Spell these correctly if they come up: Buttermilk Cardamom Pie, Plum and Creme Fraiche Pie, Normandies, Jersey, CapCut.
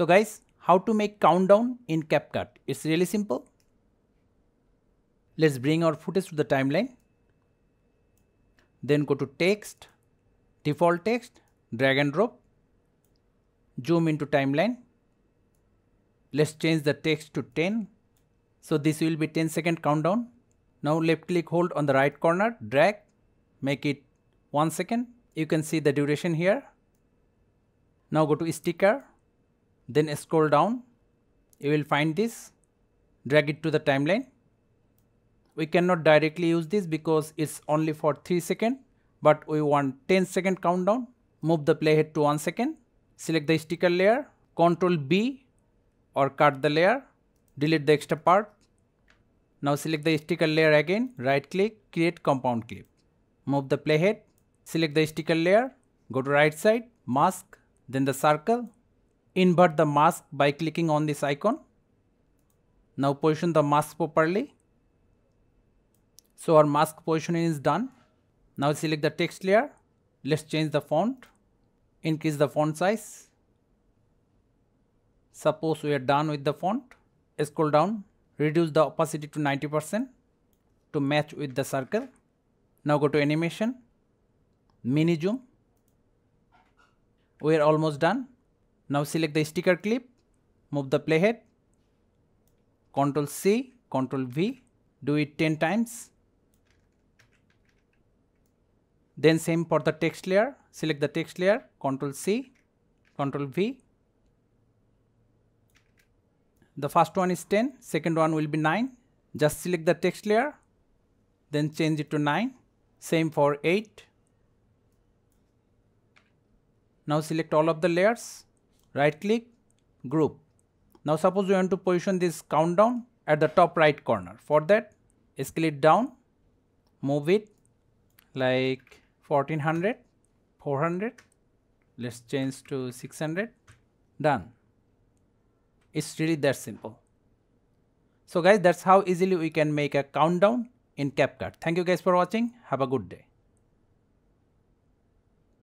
So guys, how to make countdown in CapCut? It's really simple. Let's bring our footage to the timeline. Then go to text, default text, drag and drop, zoom into timeline. Let's change the text to 10. So this will be 10-second countdown. Now left click hold on the right corner, drag, make it 1 second. You can see the duration here. Now go to sticker, then scroll down. You will find this, drag it to the timeline. We cannot directly use this because it's only for 3 seconds, but we want 10-second countdown. Move the playhead to 1 second. Select the sticker layer, Ctrl B or cut the layer, delete the extra part. Now select the sticker layer again, right click, create compound clip. Move the playhead, select the sticker layer, go to right side, mask, then the circle. Invert the mask by clicking on this icon. Now position the mask properly. So our mask positioning is done. Now select the text layer. Let's change the font. Increase the font size. Suppose we are done with the font. Scroll down. Reduce the opacity to 90% to match with the circle. Now go to animation. Mini zoom. We are almost done. Now select the sticker clip. Move the playhead. Ctrl C, Ctrl V. Do it 10 times. Then same for the text layer, select the text layer, Ctrl C, Ctrl V. The first one is 10, second one will be 9. Just select the text layer, then change it to 9. Same for 8. Now select all of the layers, right click, group. Now suppose we want to position this countdown at the top right corner. For that, scale it down, move it like 1400, 400, let's change to 600, done. It's really that simple. So guys, that's how easily we can make a countdown in CapCut. Thank you guys for watching. Have a good day.